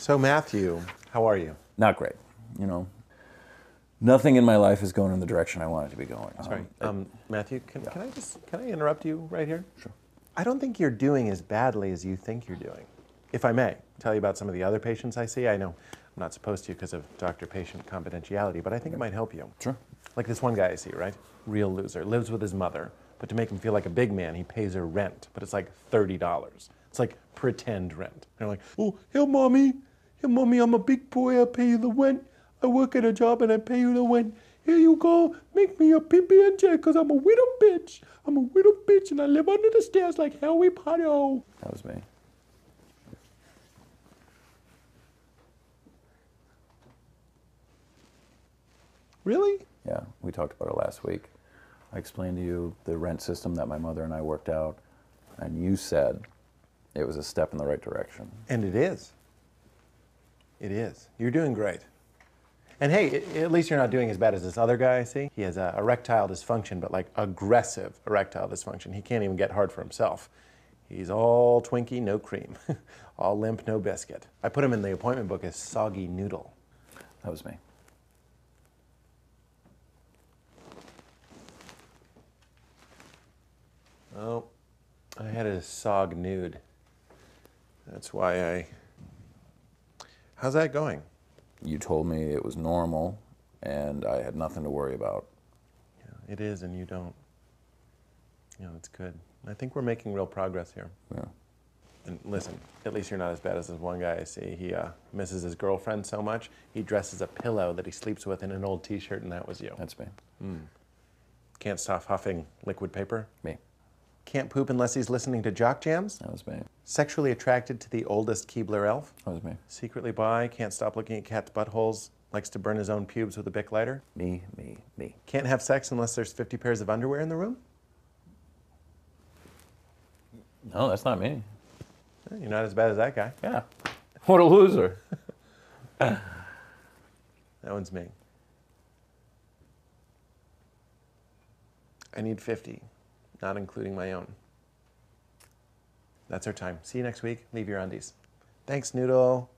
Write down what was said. So Matthew, how are you? Not great. You know, nothing in my life is going in the direction I want it to be going. Sorry, Matthew, can I interrupt you right here? Sure. I don't think you're doing as badly as you think you're doing. If I may, tell you about some of the other patients I see. I know I'm not supposed to because of doctor-patient confidentiality, but I think it might help you. Sure. Like this one guy I see, right? Real loser, lives with his mother, but to make him feel like a big man, he pays her rent, but it's like $30. It's like pretend rent. They're like, oh, hey mommy, I'm a big boy, I pay you the rent. I work at a job and I pay you the rent. Here you go, make me a PB&J because I'm a widow bitch. I'm a widow bitch and I live under the stairs like Harry Potter. That was me. Really? Yeah, we talked about it last week. I explained to you the rent system that my mother and I worked out, and you said it was a step in the right direction. And it is. It is. You're doing great. And hey, at least you're not doing as bad as this other guy I see. He has erectile dysfunction, but like aggressive erectile dysfunction. He can't even get hard for himself. He's all Twinkie, no cream. All limp, no biscuit. I put him in the appointment book as soggy noodle. That was me. Oh, I had a sog nude. That's why I... How's that going? You told me it was normal, and I had nothing to worry about. Yeah, it is, and you don't. Yeah, that's good. I think we're making real progress here. Yeah. And listen, at least you're not as bad as this one guy I see. He misses his girlfriend so much, he dresses a pillow that he sleeps with in an old T-shirt, and that was you. That's me. Mm. Can't stop huffing liquid paper? Me. Can't poop unless he's listening to Jock Jams? That was me. Sexually attracted to the oldest Keebler elf? That was me. Secretly bi, can't stop looking at cats' buttholes, likes to burn his own pubes with a Bic lighter? Me, me, me. Can't have sex unless there's 50 pairs of underwear in the room? No, that's not me. You're not as bad as that guy. Yeah. What a loser. That one's me. I need 50. Not including my own. That's our time. See you next week. Leave your undies. Thanks, Noodle.